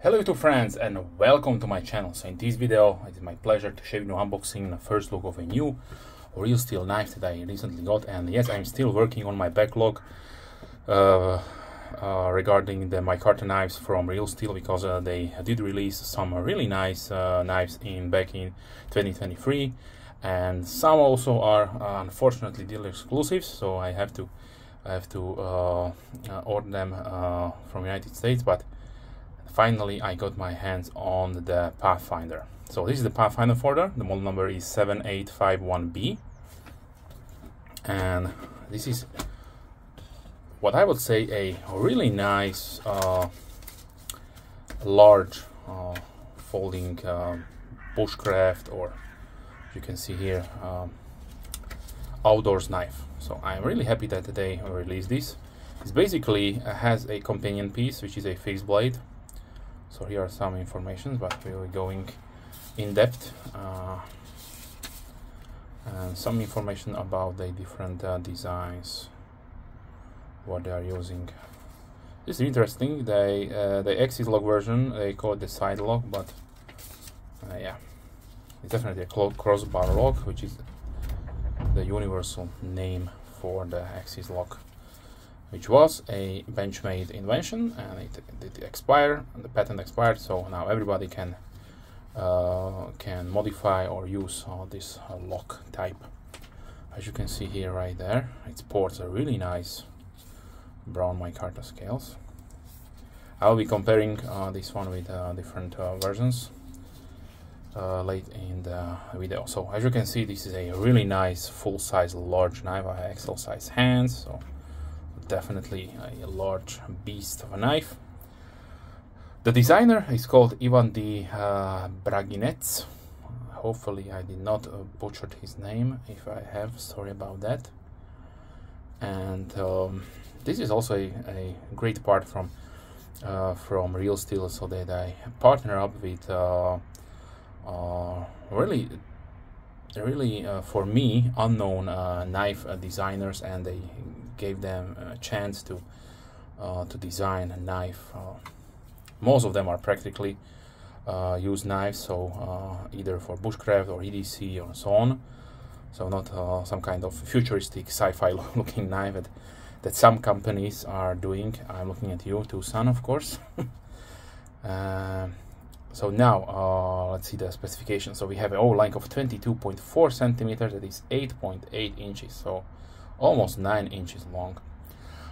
Hello YouTube friends and welcome to my channel. So in this video it is my pleasure to show you unboxing and a first look of a new Real Steel knife that I recently got, and yes, I'm still working on my backlog regarding the Micarta knives from Real Steel, because they did release some really nice knives back in 2023, and some also are unfortunately dealer exclusives, so I have to order them from United States. But finally, I got my hands on the Pathfinder. So this is the Pathfinder folder. The model number is 7851B, and this is what I would say a really nice, large folding bushcraft, or you can see here outdoors knife. So I'm really happy that they released this. It basically has a companion piece, which is a fixed blade. So here are some information, but we will be going in depth, and some information about the different designs, what they are using. This is interesting. The exit lock version, they call it the side lock, but yeah, it's definitely a crossbar lock, which is the universal name for the axis lock, which was a Benchmade invention, and it did expire, and the patent expired, so now everybody can modify or use this lock type. As you can see here, right there, it sports a really nice brown micarta scales. I'll be comparing this one with different versions late in the video. So as you can see, this is a really nice full-size large knife. I have XL size hands, so definitely a large beast of a knife. The designer is called Ivan D. Braginets. Hopefully I did not butcher his name. If I have, sorry about that. And this is also a great part from Real Steel, so that I partner up with really for me unknown knife designers, and they gave them a chance to design a knife. Most of them are practically used knives, so either for bushcraft or EDC or so on. So not some kind of futuristic sci-fi looking knife that some companies are doing. I'm looking at you, Tucson, of course. So now let's see the specifications. So we have a length of 22.4 centimeters, that is 8.8 inches, so almost 9 inches long.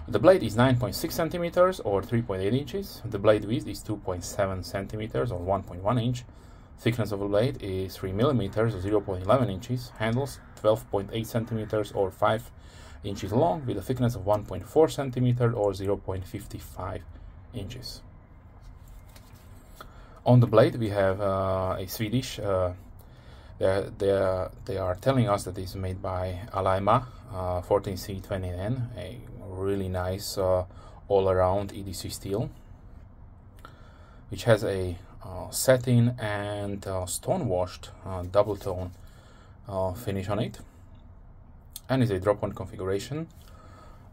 The blade is 9.6 centimeters or 3.8 inches. The blade width is 2.7 centimeters or 1.1 inch. Thickness of the blade is 3 millimeters or 0.11 inches. Handles 12.8 centimeters or 5 inches long, with a thickness of 1.4 centimeter or 0.55 inches. On the blade we have a Swedish. They are telling us that it's made by Alleima, 14C20N, a really nice all-around EDC steel, which has a satin and stone-washed double-tone finish on it, and is a drop-on configuration.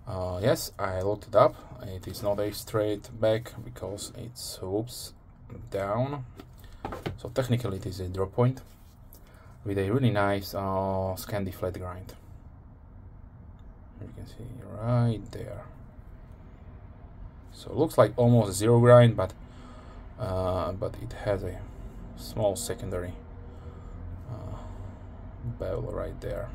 Yes, I looked it up. It is not a straight back because it swoops down, so technically it is a drop point, with a really nice Scandi flat grind. You can see right there. So it looks like almost zero grind, but it has a small secondary bevel right there.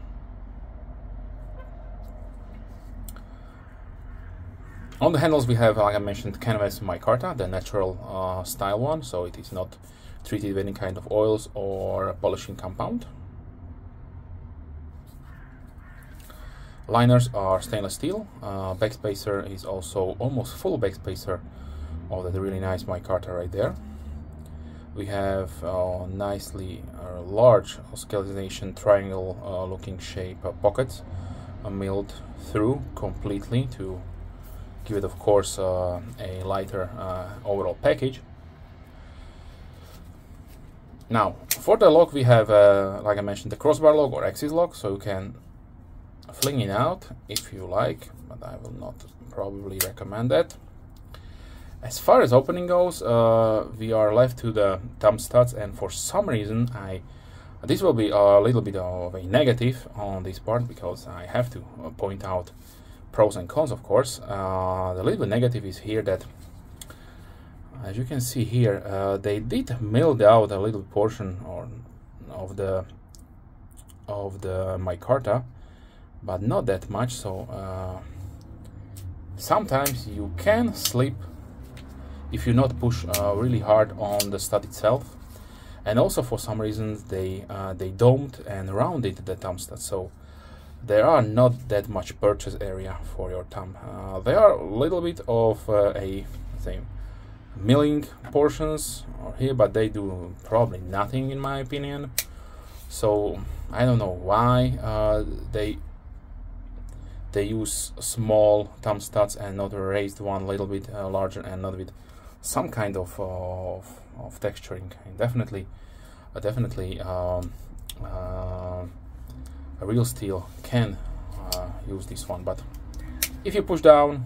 On the handles we have, like I mentioned, canvas micarta, the natural style one, so it is not treated with any kind of oils or polishing compound. Liners are stainless steel. Backspacer is also almost full backspacer of that really nice micarta right there. We have nicely large skeletonization triangle looking shape pockets, milled through completely to give it, of course, a lighter overall package. Now, for the lock we have, like I mentioned, the crossbar lock or axis lock, so you can fling it out if you like, but I will not probably recommend that. As far as opening goes, we are left to the thumb studs, and for some reason this will be a little bit of a negative on this part, because I have to point out pros and cons, of course. The little bit negative is here that, as you can see here, they did milled out a little portion of the micarta, but not that much. So sometimes you can slip if you not push really hard on the stud itself. And also, for some reason, they domed and rounded the thumb stud, so there are not that much purchase area for your thumb. There are a little bit of milling portions here, but they do probably nothing, in my opinion. So I don't know why they use small thumb studs and not raised one, a little bit larger, and not with some kind of texturing. And definitely a Real Steel can use this one, but if you push down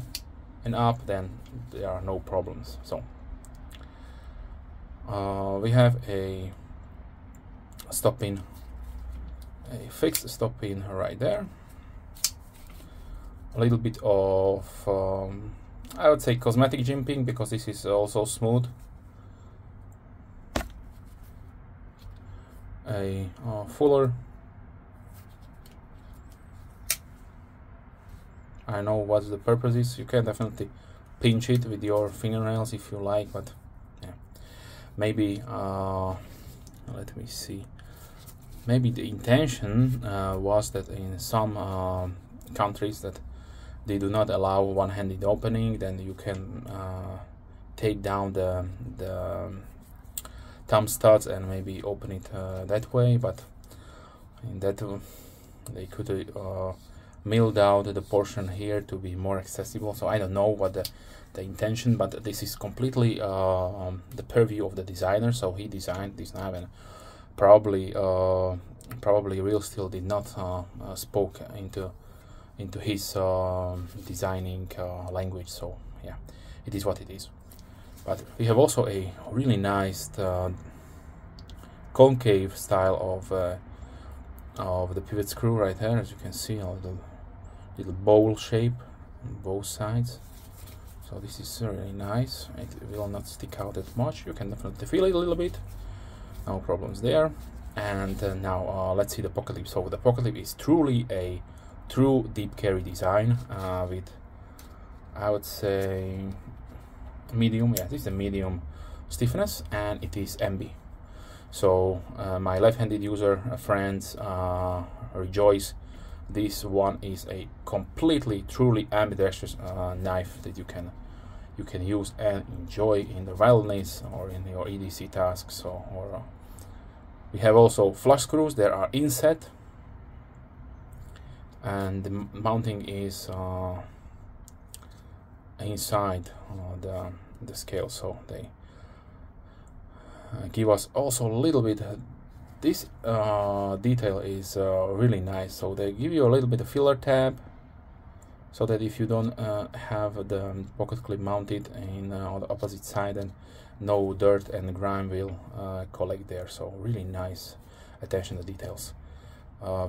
and up, then there are no problems. So we have a stop pin, a fixed stop pin right there, a little bit of I would say cosmetic jimping, because this is also smooth. A fuller. I know what the purpose is. You can definitely pinch it with your fingernails if you like, but yeah, maybe let me see. Maybe the intention was that in some countries that they do not allow one-handed opening, then you can take down the thumb studs and maybe open it that way. But in that they could milled out the portion here to be more accessible. So I don't know what the intention, but this is completely the purview of the designer. So he designed this knife, and probably Real Steel did not spoke into his designing language. So yeah, it is what it is. But we have also a really nice concave style of the pivot screw right there. As you can see, a little bowl shape on both sides. So this is really nice. It will not stick out that much. You can definitely feel it a little bit, no problems there. And now let's see the pocket lip. So the pocket lip is truly a true deep carry design with, I would say, medium. Yeah, this is a medium stiffness, and it is MB. So my left-handed user friends rejoice, this one is a completely truly ambidextrous knife that you can use and enjoy in the wilderness or in your EDC tasks. Or we have also flush screws. There are inset, and the mounting is inside the scale, so they give us also a little bit. This detail is really nice, so they give you a little bit of filler tab, so that if you don't have the pocket clip mounted in on the opposite side, and no dirt and grime will collect there. So really nice attention to details.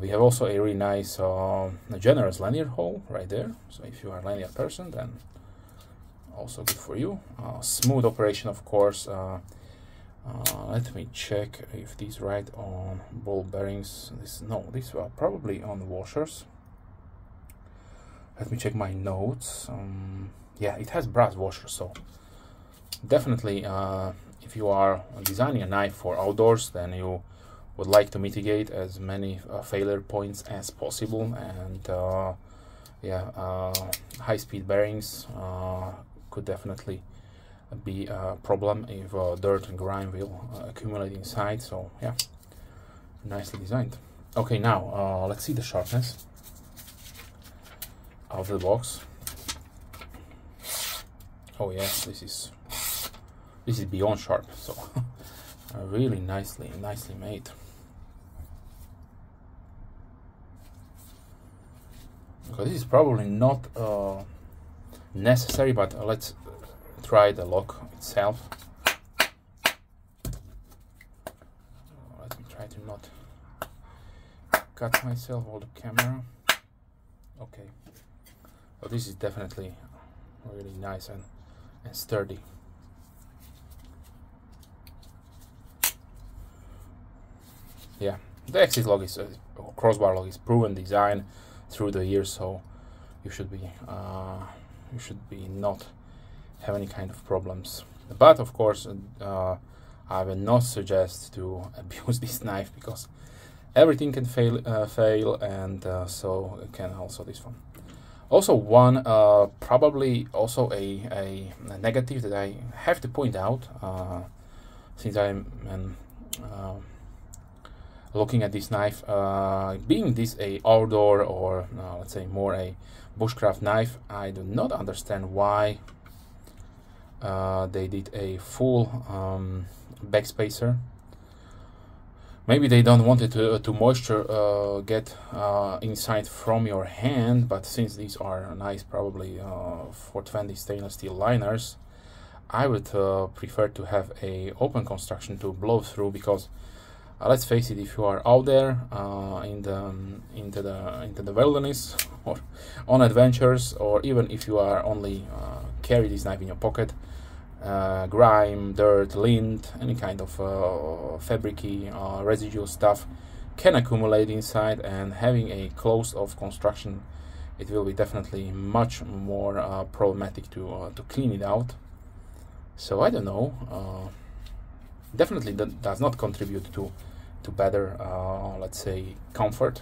We have also a really nice generous lanyard hole right there, so if you are a lanyard person, then also good for you. Smooth operation, of course. Let me check if these right on ball bearings. These are probably on washers. Let me check my notes. Yeah, it has brass washers, so definitely if you are designing a knife for outdoors, then you would like to mitigate as many failure points as possible. And yeah, high-speed bearings could definitely be a problem if dirt and grime will accumulate inside. So yeah, nicely designed. Okay, now let's see the sharpness of the box. Oh yes, this is beyond sharp. So really nicely made. Okay, this is probably not necessary, but let's try the lock itself. Let me try to not cut myself or the camera. Okay. Well, this is definitely really nice and sturdy. Yeah, the exit log is or crossbar log is proven design through the years, so you should be not have any kind of problems. But of course, I will not suggest to abuse this knife because everything can fail, and so it can also this one. Also, one probably also a negative that I have to point out since I'm looking at this knife, being this a outdoor or let's say more a bushcraft knife, I do not understand why they did a full backspacer. Maybe they don't want it to moisture get inside from your hand, but since these are nice probably 420 stainless steel liners, I would prefer to have a open construction to blow through because let's face it, if you are out there into the wilderness or on adventures, or even if you are only carry this knife in your pocket, grime, dirt, lint, any kind of fabricy residual stuff can accumulate inside, and having a closed-off construction, it will be definitely much more problematic to clean it out. So I don't know. Definitely that does not contribute to better, let's say, comfort.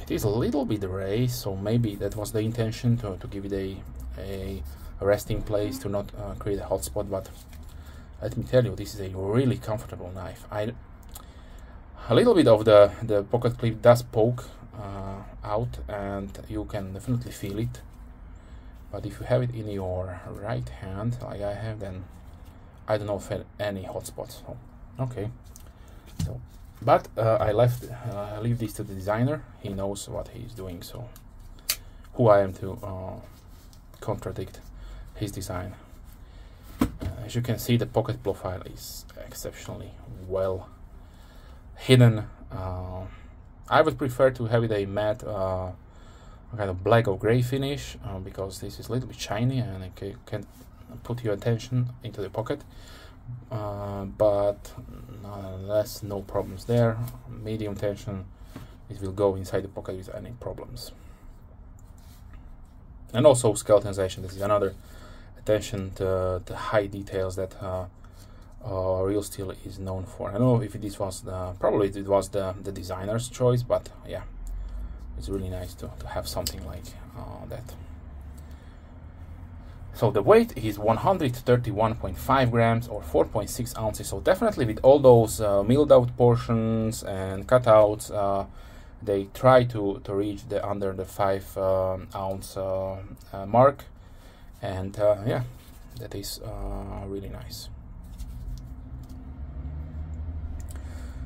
It is a little bit raised, so maybe that was the intention to give it a resting place to not create a hot spot. But let me tell you, this is a really comfortable knife. A little bit of the pocket clip does poke out, and you can definitely feel it. But if you have it in your right hand, like I have, then I don't know if any hot spots. So, okay. So, but I leave this to the designer. He knows what he's doing. So, who I am to contradict his design? As you can see, the pocket profile is exceptionally well hidden. I would prefer to have it a matte, kind of black or gray finish because this is a little bit shiny and it can put your attention into the pocket, but nonetheless, no problems there. Medium tension, it will go inside the pocket with any problems. And also skeletonization, this is another attention to the high details that Real Steel is known for. I don't know if this was probably it was the designer's choice, but yeah, it's really nice to have something like that. So the weight is 131.5 grams or 4.6 ounces. So definitely with all those milled out portions and cutouts, they try to reach the under the 5 ounce mark. And yeah, that is really nice.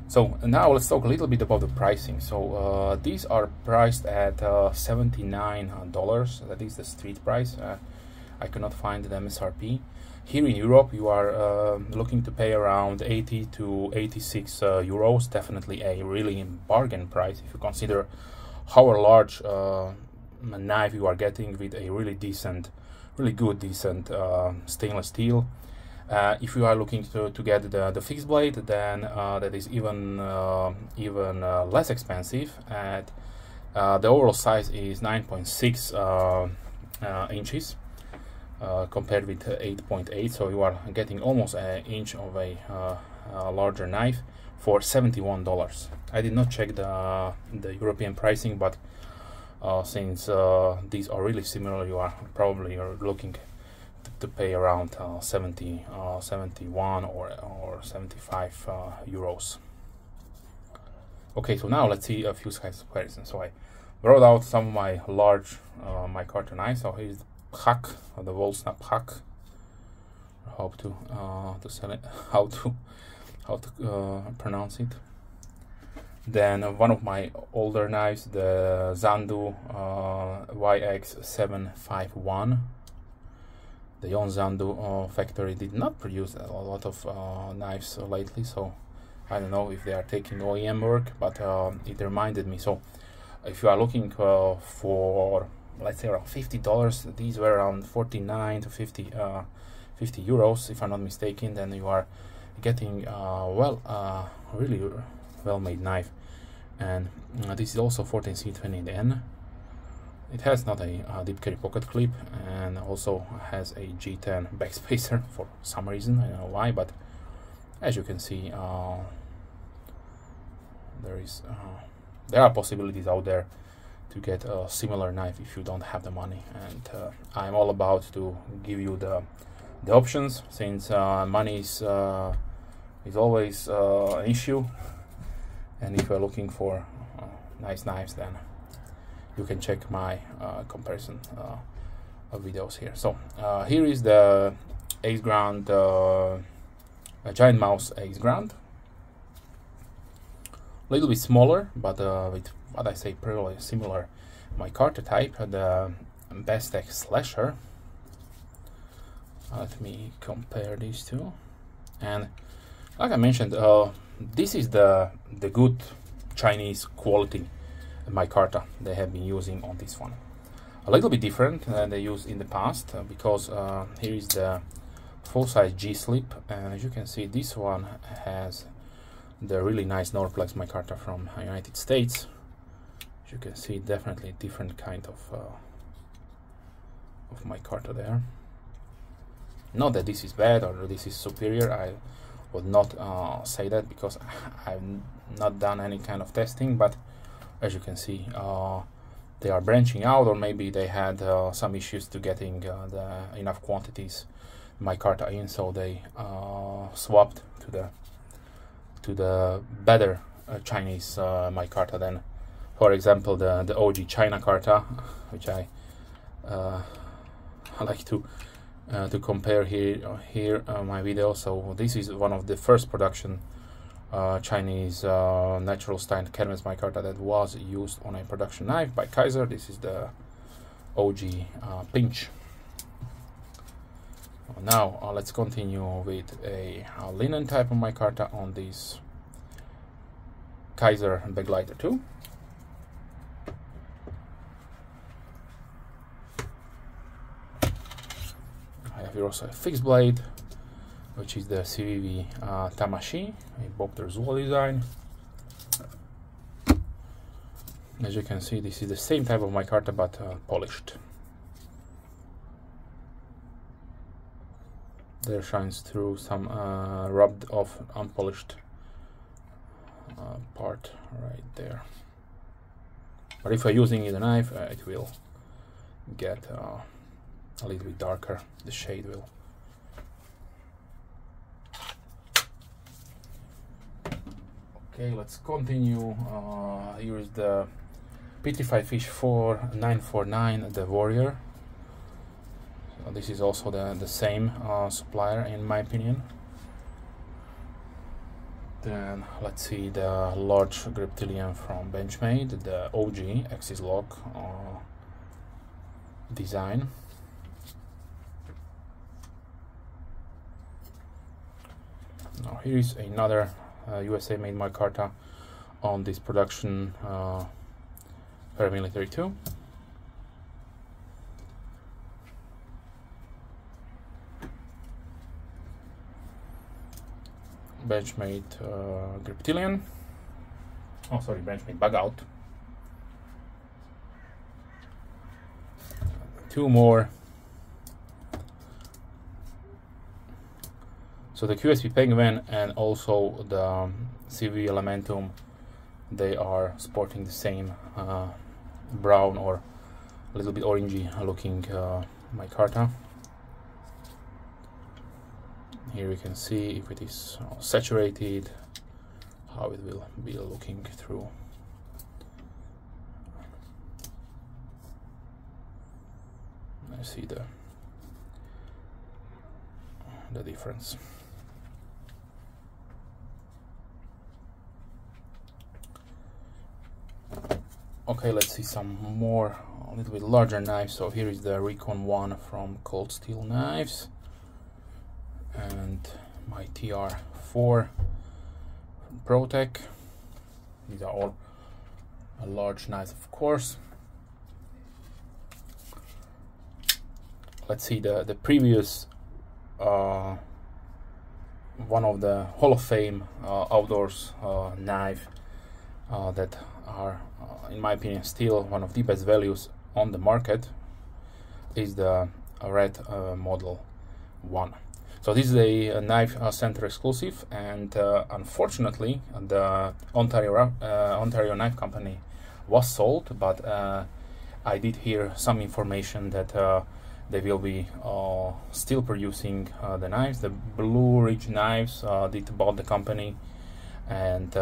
So now let's talk a little bit about the pricing. So these are priced at $79. That is the street price. I could not find the MSRP. Here in Europe, you are looking to pay around 80 to 86 euros. Definitely a really bargain price if you consider how large a knife you are getting with a really decent, really good, decent stainless steel. If you are looking to get the fixed blade, then that is even less expensive. At the overall size is 9.6 inches compared with 8.8, so you are getting almost an inch of a larger knife for $71. I did not check the European pricing, but since these are really similar, you are probably looking to pay around 70, 71 or 75 euros. Okay, so now let's see a few size comparisons. So I brought out some of my large Micarta knives. So here's the Hack, the Volsnap Hack. I hope to sell it, how to pronounce it. Then one of my older knives, the Zandu YX751. The Yon Zandu factory did not produce a lot of knives lately, so I don't know if they are taking OEM work, but it reminded me. So if you are looking for, let's say, around $50, these were around 49 to 50 euros, if I'm not mistaken, then you are getting really well-made knife. And this is also 14C20N. It has not a deep carry pocket clip, and also has a G10 backspacer for some reason, I don't know why, but as you can see, there are possibilities out there to get a similar knife if you don't have the money, and I'm all about to give you the options, since money is always an issue, and if you're looking for nice knives, then you can check my comparison videos here. So here is the Ace Grand, Giant Mouse Ace Grand, a little bit smaller, but with what I say pretty similar Micarta type, the Bestech Slasher. Let me compare these two, and like I mentioned, this is the good Chinese quality Micarta they have been using on this one. A little bit different than they used in the past, because here is the full-size G-slip, and as you can see, this one has the really nice Norplex Micarta from United States. As you can see, definitely different kind of Micarta there. Not that this is bad or this is superior, I would not say that, because I've not done any kind of testing, but as you can see, they are branching out, or maybe they had some issues to getting the enough quantities Micarta in, so they swapped to the better Chinese Micarta than, for example, the OG China Carta, which I like to compare here my video. So this is one of the first production Chinese natural stone kermes Micarta that was used on a production knife by Kaiser. This is the OG pinch. Now let's continue with a linen type of Micarta on this Kaiser Begleiter 2. I have here also a fixed blade, which is the CVV Tamashii, a Bob Der Zuo design. As you can see, this is the same type of Micarta, but polished. There shines through some rubbed off unpolished part right there. But if you're using the knife, it will get a little bit darker, the shade will. Okay, let's continue. Here is the P35Fish 4949, the Warrior. So this is also the same supplier, in my opinion. Then let's see the large Griptilian from Benchmade, the OG axis lock design. Now here is another USA made Micarta on this production paramilitary 2. Benchmade Griptilian. Oh, sorry, Benchmade bug out. Two more. So the QSP Penguin and also the CV Elementum, they are sporting the same brown or a little bit orangey looking Micarta. Here we can see if it is saturated, how it will be looking through. I see the difference. Okay, let's see some more little bit larger knife. So here is the Recon 1 from Cold Steel Knives, and my TR4 from Protec. These are all large knives, of course. Let's see the previous one of the Hall of Fame outdoors knife that are, in my opinion, still one of the best values on the market is the Red Model 1. So this is a knife center exclusive, and unfortunately the Ontario Knife Company was sold, but I did hear some information that they will be still producing the knives. The Blue Ridge Knives did bought the company, and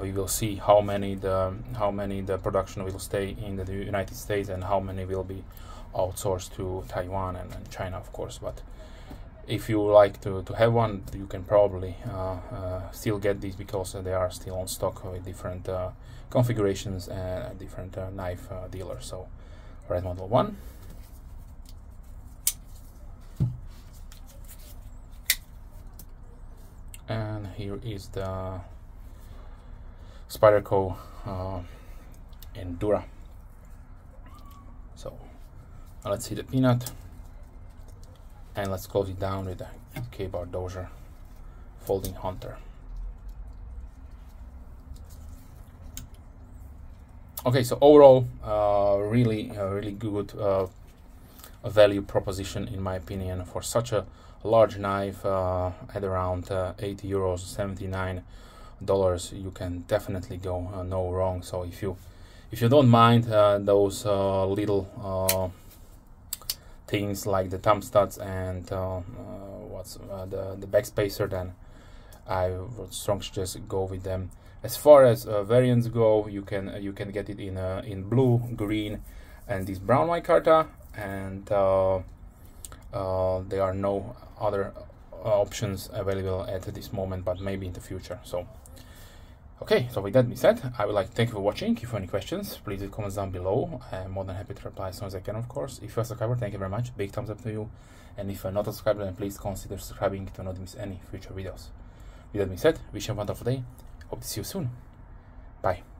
we will see how many the production will stay in the United States and how many will be outsourced to Taiwan and China, of course. But if you like to have one, you can probably still get these because they are still on stock with different configurations and different knife dealers. So Red Model 1. And here is the Spyderco Endura. So let's see the peanut. And let's close it down with the K-Bar Dozer Folding Hunter. Okay, so overall, really good value proposition, in my opinion, for such a large knife at around €80, $79. You can definitely go no wrong. So if you don't mind those little things like the thumb studs and the back spacer, then I would strongly suggest go with them. As far as variants go, you can get it in blue, green, and this brown micarta, and there are no other options available at this moment, but maybe in the future. So okay, so with that being said, I would like to thank you for watching. If you have any questions, please leave comments down below. I'm more than happy to reply as soon as I can, of course. If you are a subscriber, thank you very much. Big thumbs up to you. And if you are not a subscriber, then please consider subscribing to not miss any future videos. With that being said, wish you a wonderful day. Hope to see you soon. Bye.